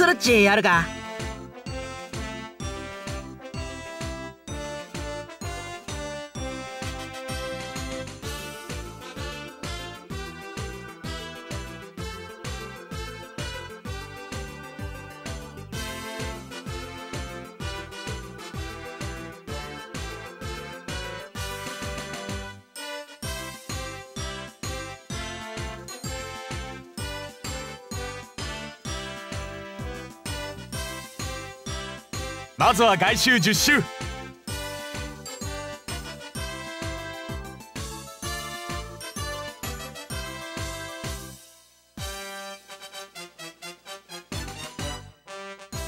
ストレッチやるか。まずは外周10周。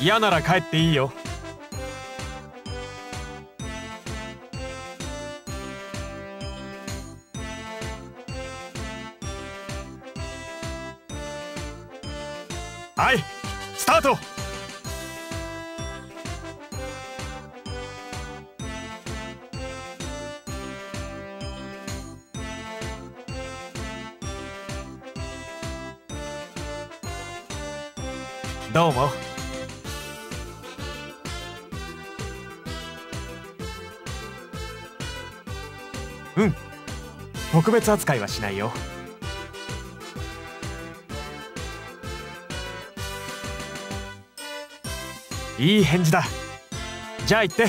嫌なら帰っていいよ。はい、スタート。どうも。うん、特別扱いはしないよ。いい返事だ。じゃあ行って。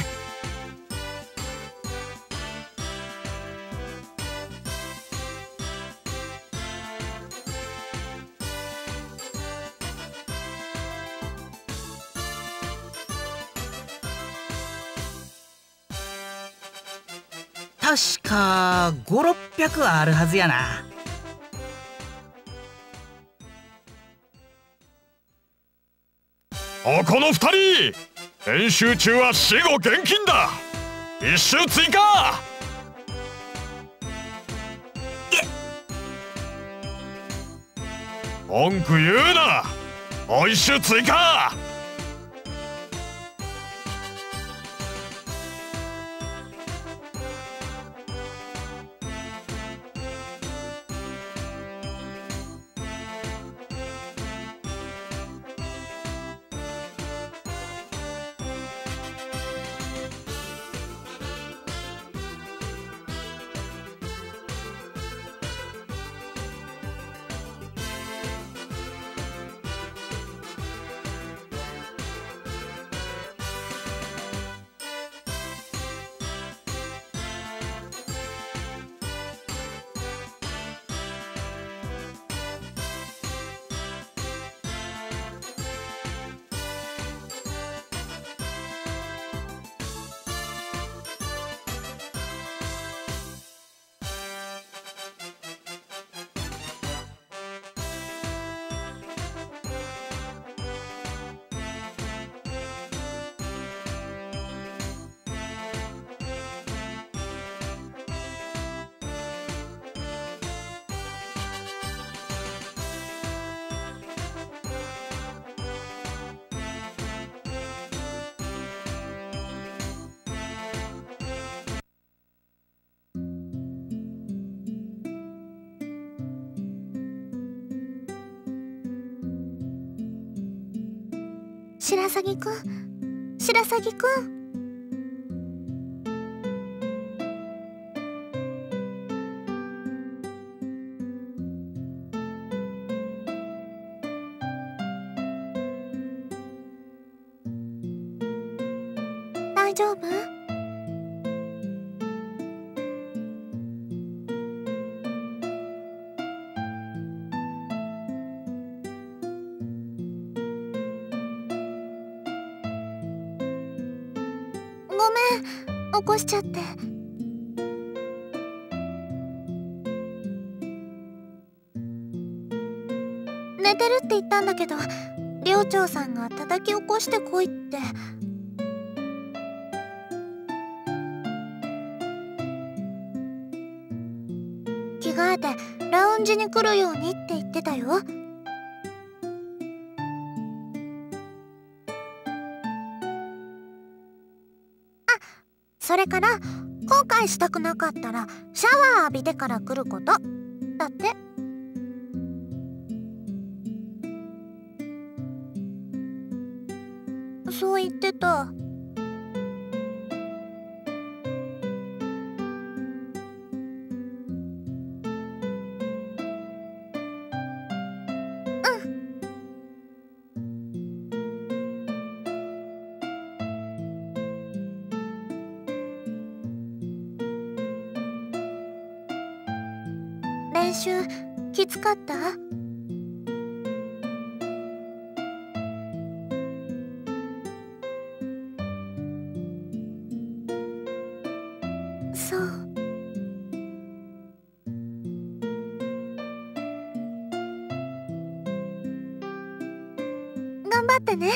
確か500、600はあるはずやな。ここの2人練習中は死後厳禁だ。1周追加。文句言うな。もう1周追加。白鷺くん、白鷺くん。大丈夫？起こしちゃって。寝てるって言ったんだけど、寮長さんが叩き起こしてこいって。着替えてラウンジに来るようにって言ってたよ。それから後悔したくなかったらシャワー浴びてから来ることだって。そう言ってた。練習きつかった？そう。頑張ってね。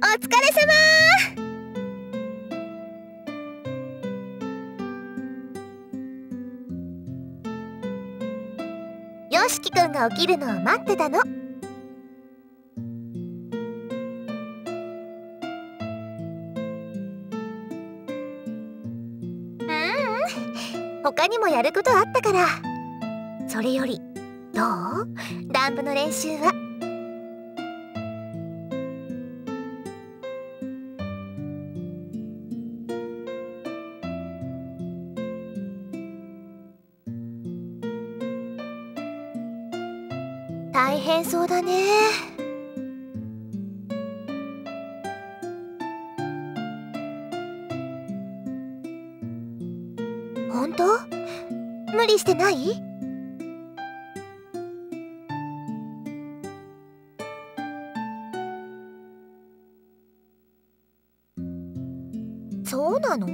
お疲れ様ー。よしきくんが起きるのを待ってたの。他にもやることあったから。それよりどう？ランプの練習は。大変そうだね。本当？無理してない？そうなの？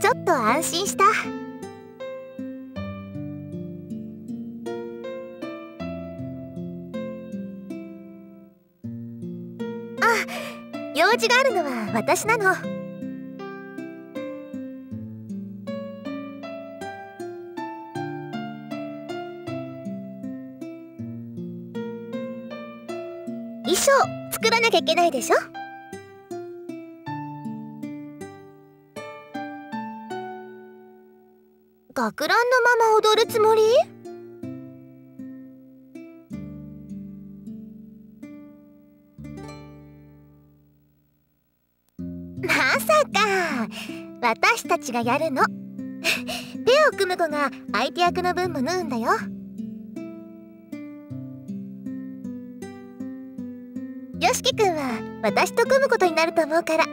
ちょっと安心した。あ、用事があるのは私なの。衣装作らなきゃいけないでしょ。学ランのまま踊るつもり？まさか私たちがやるの。ペアを組む子が相手役の分も縫うんだよ。よしきくんは私と組むことになると思うから。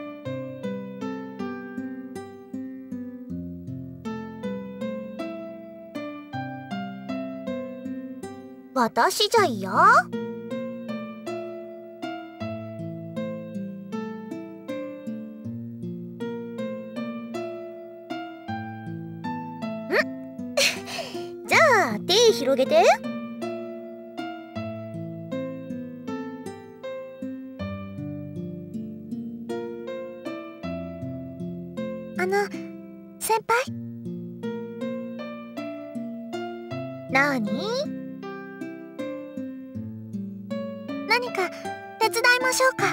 私じゃ嫌？じゃあ手広げて。先輩？なに？何か手伝いましょうか。あ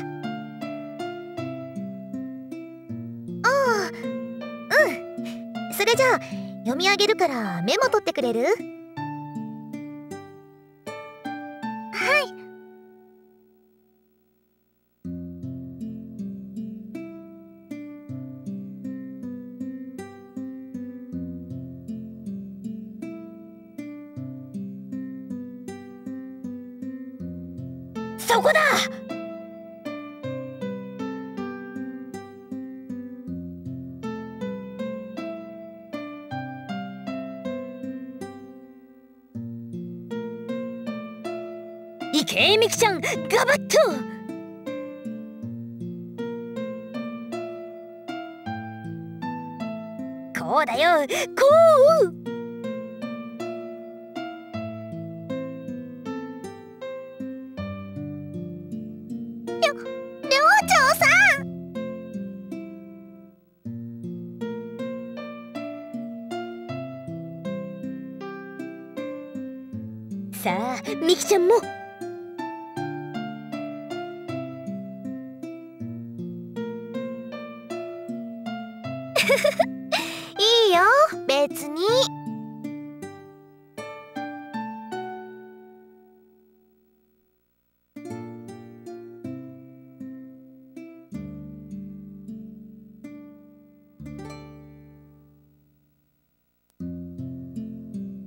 あ、うん。それじゃあ読み上げるからメモ取ってくれる？はい。そこだ。いけみきちゃん、ガバッと。こうだよ、こう。寮長さん。さあ、みきちゃんも。いいよ、別に。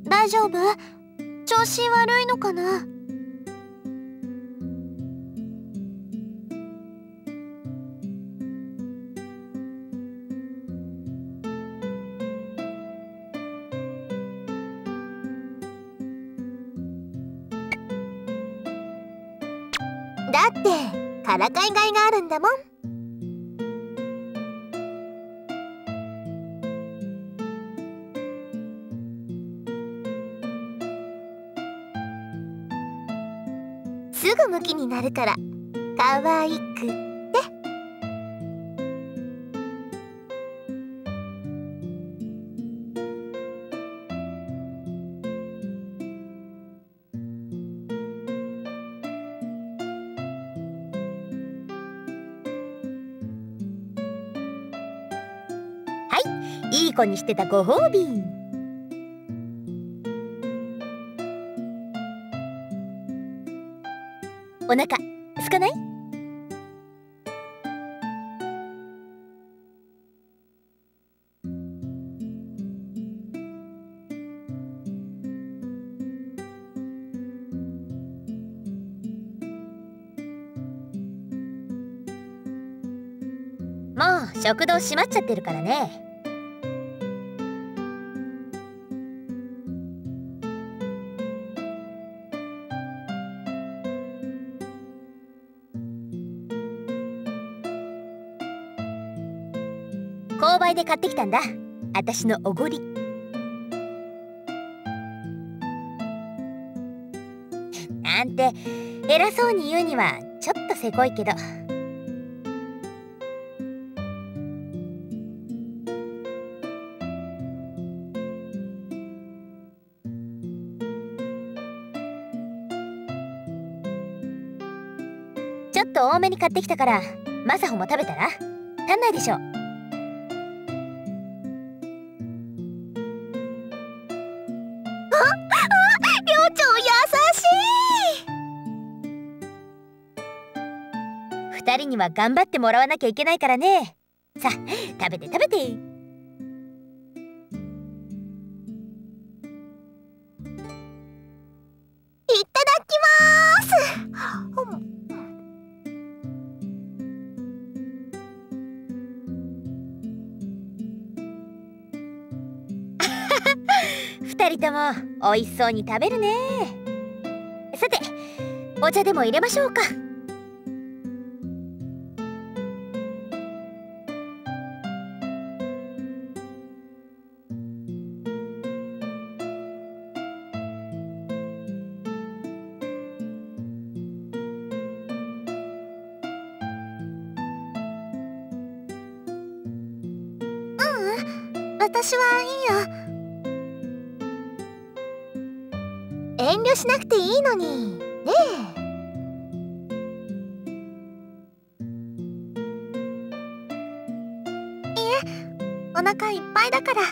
大丈夫？調子悪いのかな？だってからかいがいがあるんだもん。すぐムキになるからかわいくって。はい、いい子にしてたご褒美。お腹すかない？もう食堂閉まっちゃってるからね。購買で買ってきたんだ、私のおごり。なんて偉そうに言うにはちょっとせこいけど、ちょっと多めに買ってきたからマサホも食べたら足んないでしょう。二人には頑張ってもらわなきゃいけないからね。さあ、食べて食べて。いただきます。二人ともおいしそうに食べるね。さて、お茶でも入れましょうか。私はいいよ。遠慮しなくていいのにねえ。いえ、お腹いっぱいだから。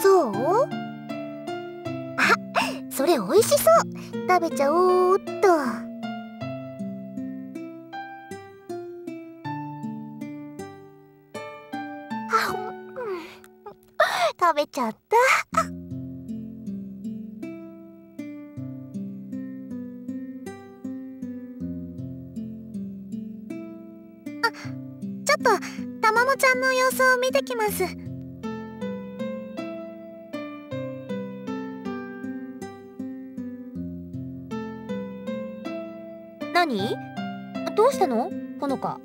そう？あ、それおいしそう。食べちゃおうっと。食べちゃった。ちょっとたまもちゃんの様子を見てきます。何？どうしたの？ほのか。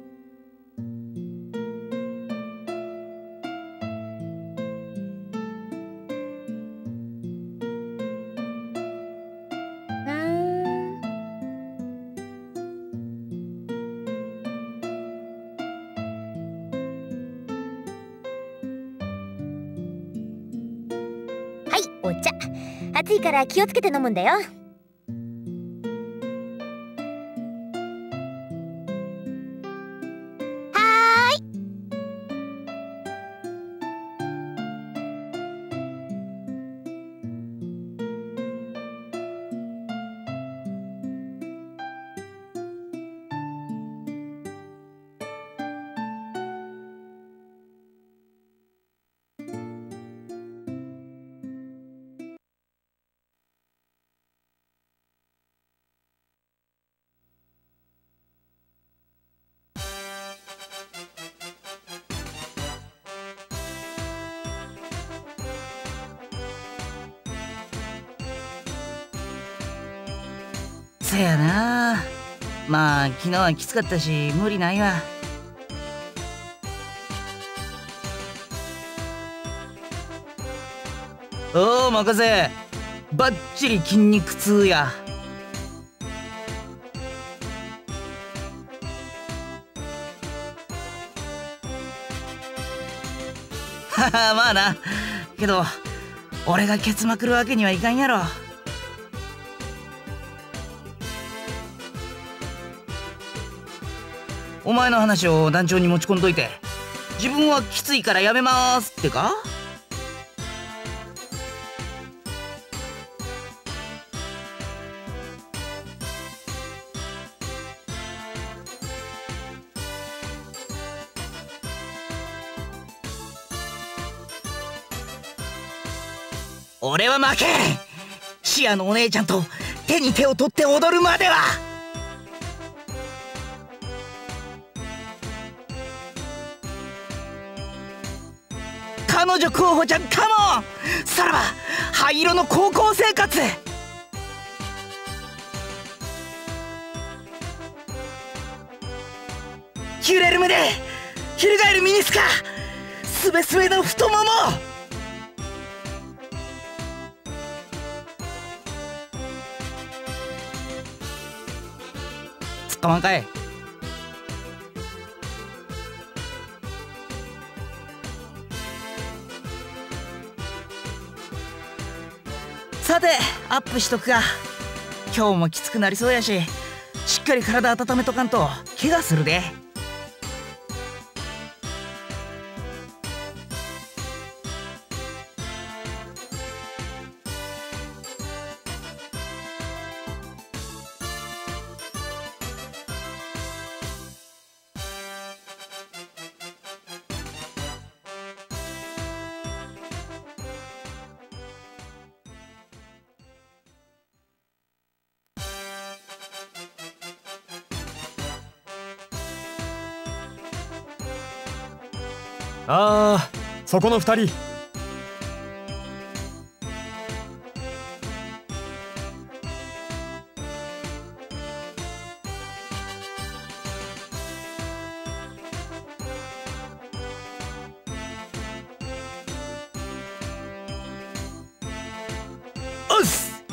お茶暑いから気をつけて飲むんだよ。はーい。せやな、まあ昨日はきつかったし無理ないわ。おお任せ、ばっちり筋肉痛や。ははまあな、けど俺がケツまくるわけにはいかんやろ。お前の話を団長に持ち込んどいて、自分はきついからやめますってか？俺は負けん。シアのお姉ちゃんと手に手を取って踊るまでは。彼女候補ちゃんかも。さらば灰色の高校生活。揺れる目で翻るミニスカ、すべすべの太もも。つっかまんかい。さてアップしとくか。今日もきつくなりそうやし、しっかり体温めとかんと怪我するで。ああ、そこの二人。うっす。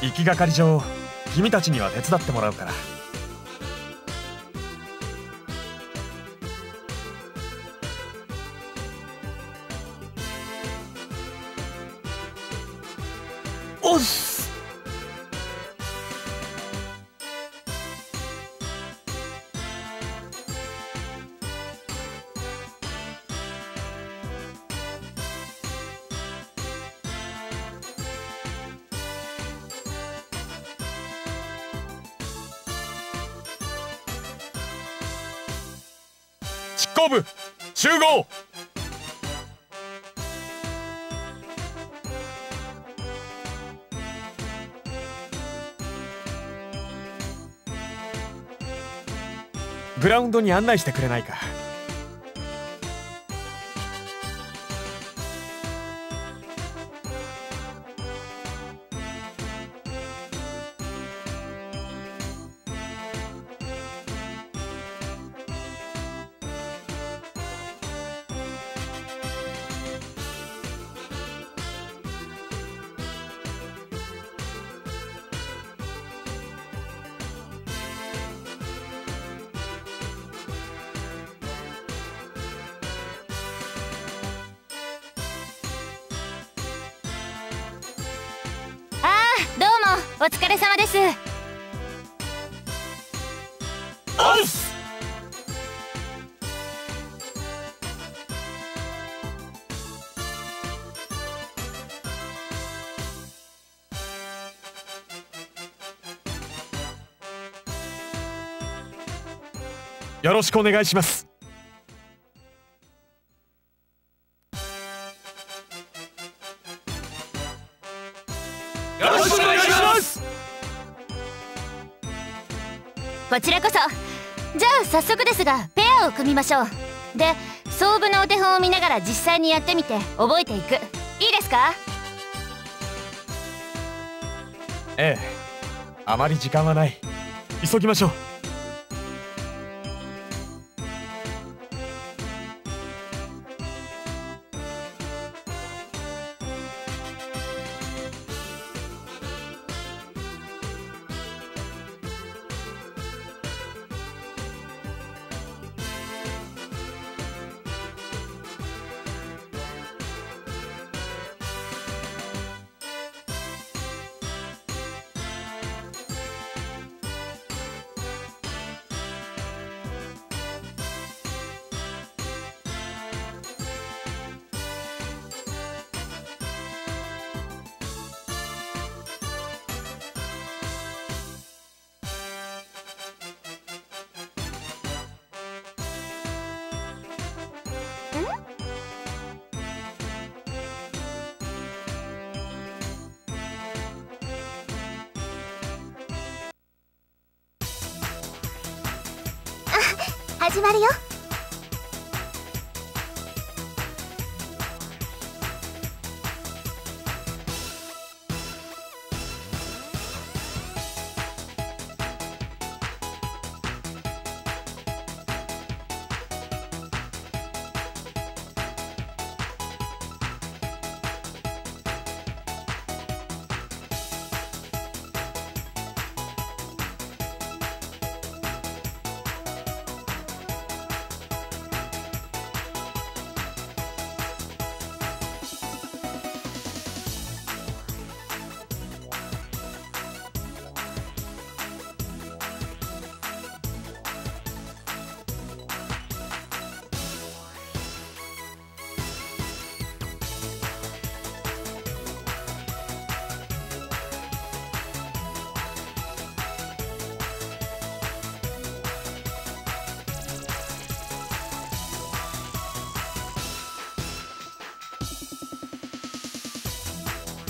行きがかり上、君たちには手伝ってもらうから。おっす。執行部集合。グラウンドに案内してくれないか。お疲れ様です。おっす。よろしくお願いします。こちらこそ。じゃあ早速ですがペアを組みましょう。で、創部のお手本を見ながら実際にやってみて覚えていく。いいですか？ええ、あまり時間はない。急ぎましょう。始まるよ。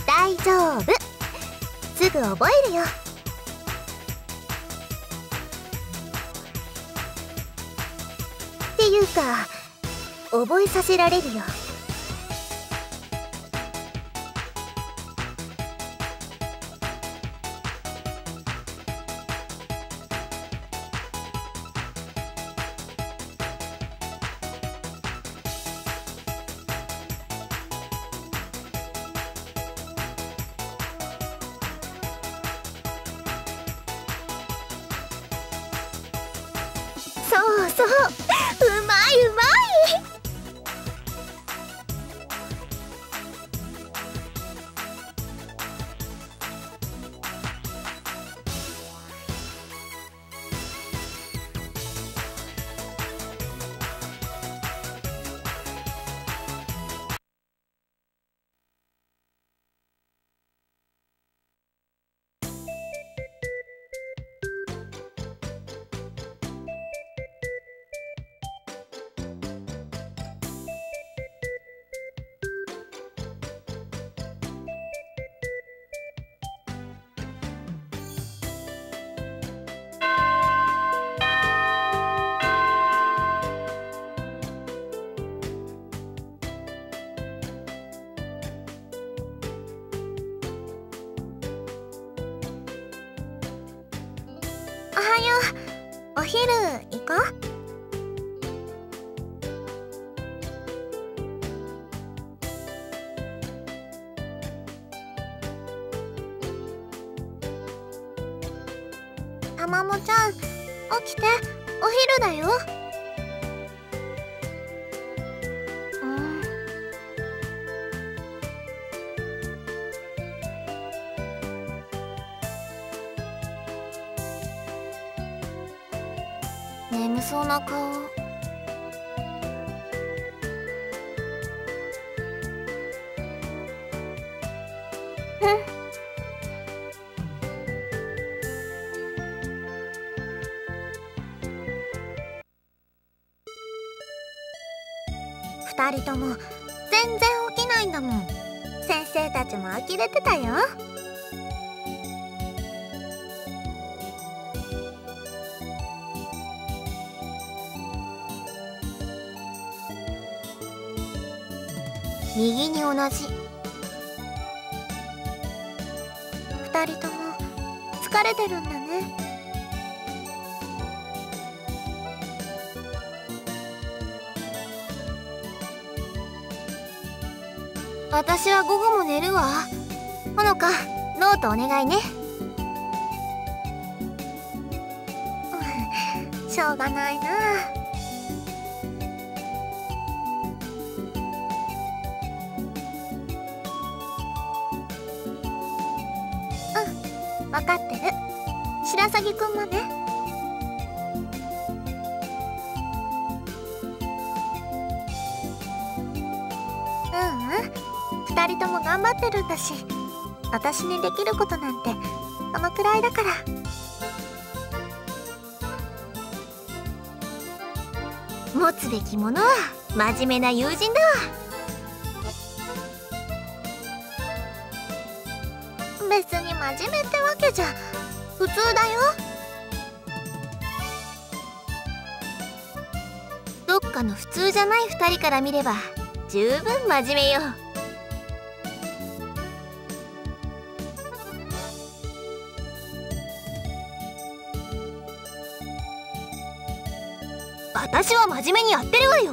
大丈夫、すぐ覚えるよ。っていうか覚えさせられるよ。そうそう、うまいうまい。おはよう。お昼行こう。たまもちゃん、起きて、お昼だよ。眠そうな顔。二人とも全然起きないんだもん。先生たちも呆れてたよ。右に同じ。二人とも疲れてるんだね。私は午後も寝るわ。ほのか、ノートお願いね。しょうがないな。うん、分かってる。白鷺くんもね。二人とも頑張ってるんだし、私にできることなんてこのくらいだから。持つべきものは真面目な友人だわ。別に真面目ってわけじゃ普通だよ。どっかの普通じゃない二人から見れば十分真面目よ。私は真面目にやってるわよ。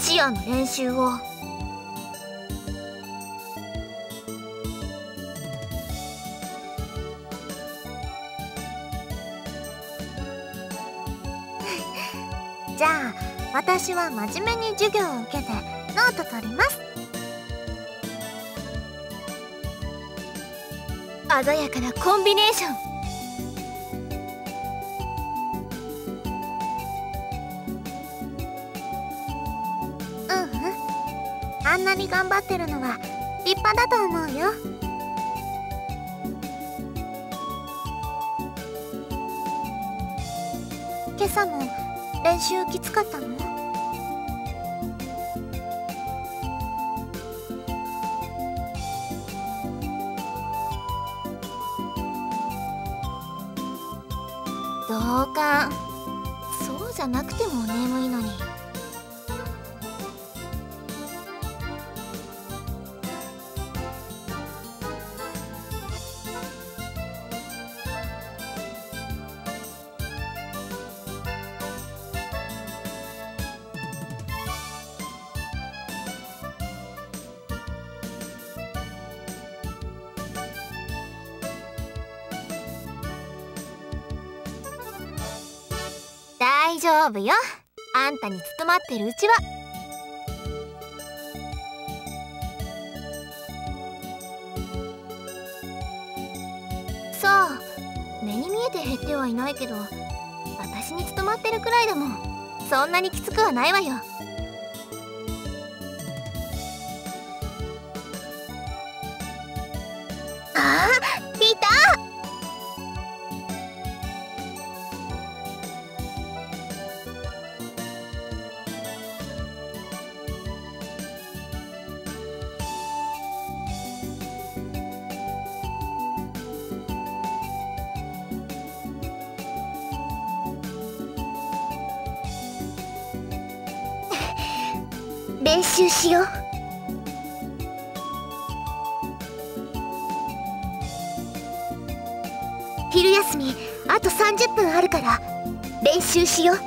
チアの練習をじゃあ私は真面目に授業を受けてノート取ります。鮮やかなコンビネーション。あんなに頑張ってるのは立派だと思うよ。今朝も練習きつかったの？同感。そうじゃなくても眠いのに。大丈夫よ。あんたに務まってるうちは。そう、目に見えて減ってはいないけど、私に務まってるくらいだもん。そんなにきつくはないわよ。ああ、いた！練習しよう。昼休みあと30分あるから練習しよう。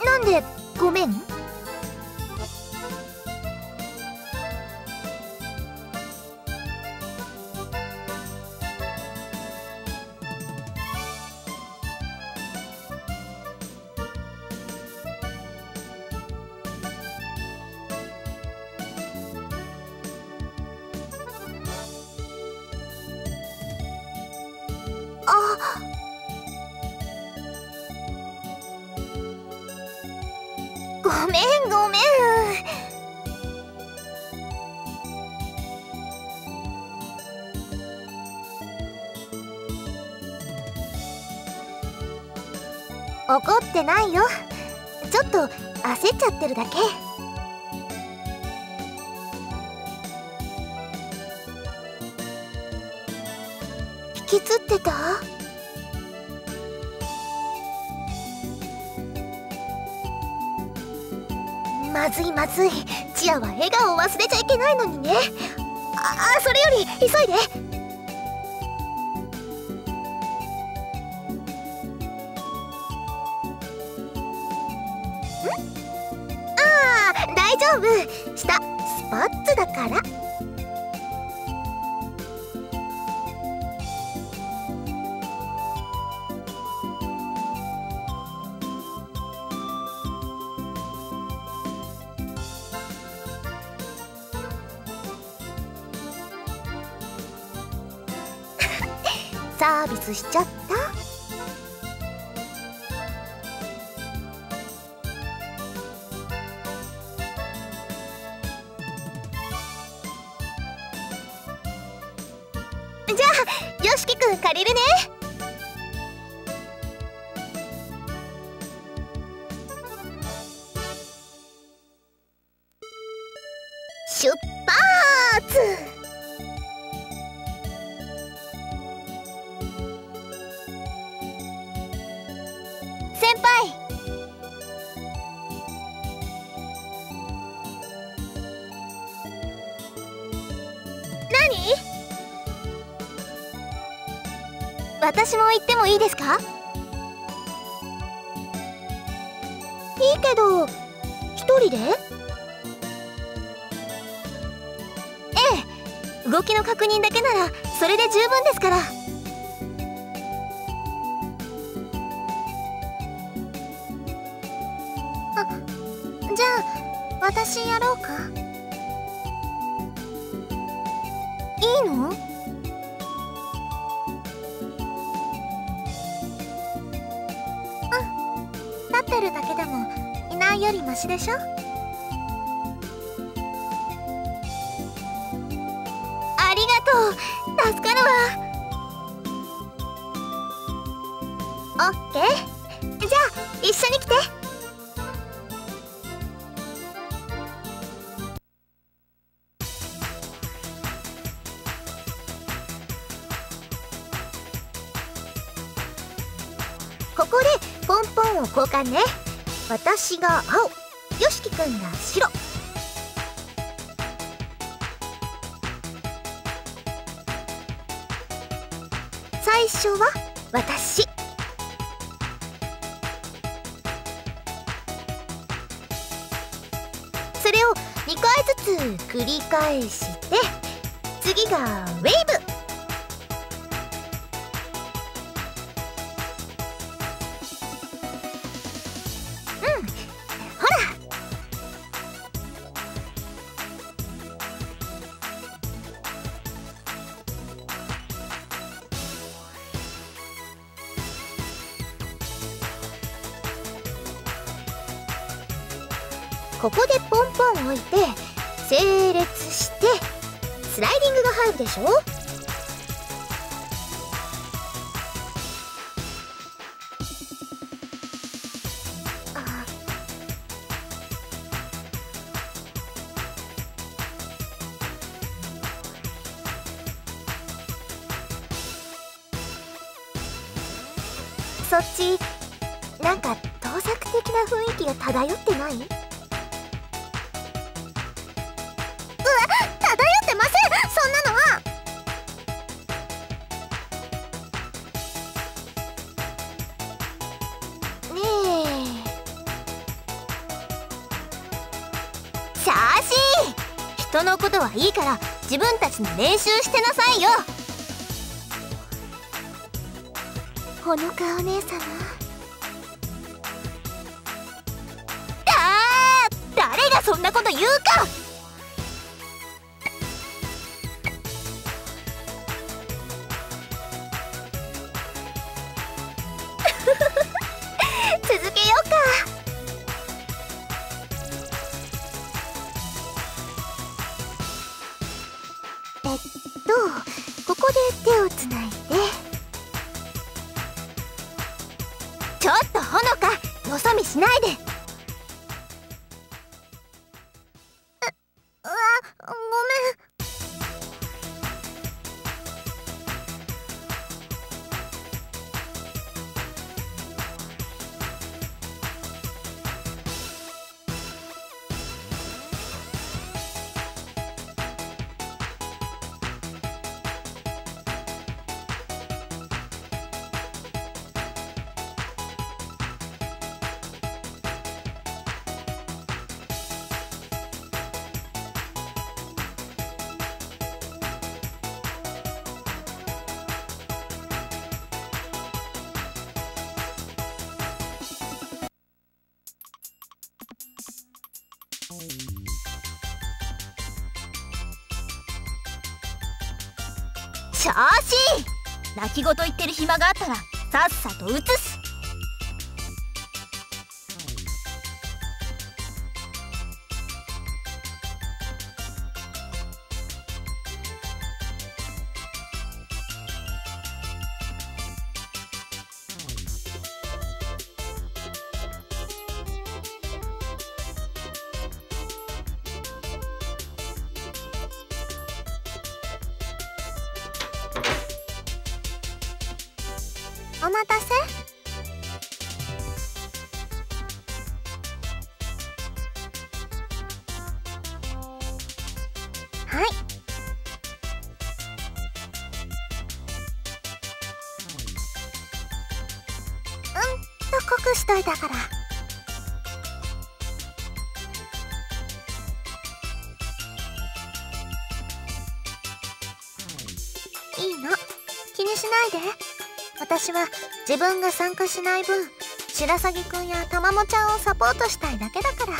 え？なんでごめん？ごめんごめん。怒ってないよ。ちょっと焦っちゃってるだけ。引きつってた？まずいまずい、チアは笑顔を忘れちゃいけないのにね。あ、それより急いで。ん？ああ、大丈夫。下スパッツだから。サービスしちゃった。じゃあ、よしきくん借りるね。出発！先輩、何？私も行ってもいいですか？いいけど一人で？ええ、動きの確認だけならそれで十分ですから。じゃあ私やろうか。いいの？うん、立ってるだけでもいないよりマシでしょ。ありがとう、助かるわ。オッケー、じゃあ一緒に来て。ここでポンポンを交換ね。私が青、よしきくんが白。最初は私。それを2回ずつ繰り返して、次がウェーブ。ここでポンポン置いて整列してスライディングが入るでしょ。あ、そっちなんか盗作的な雰囲気が漂ってない？うわ、漂ってません、そんなのは。ねえ、シャーシー、人のことはいいから自分たちの練習してなさいよ。ほのかお姉さま、誰がそんなこと言うか。続けようか。ここで手をつないで。ちょっとほのか、よそ見しないで。うわ、ごシャーシー、泣き言言ってる暇があったらさっさと移す。お待たせ。はい。うんと濃くしといたから。いいの、気にしないで。私は自分が参加しない分、白鷺くんやたまもちゃんをサポートしたいだけだから。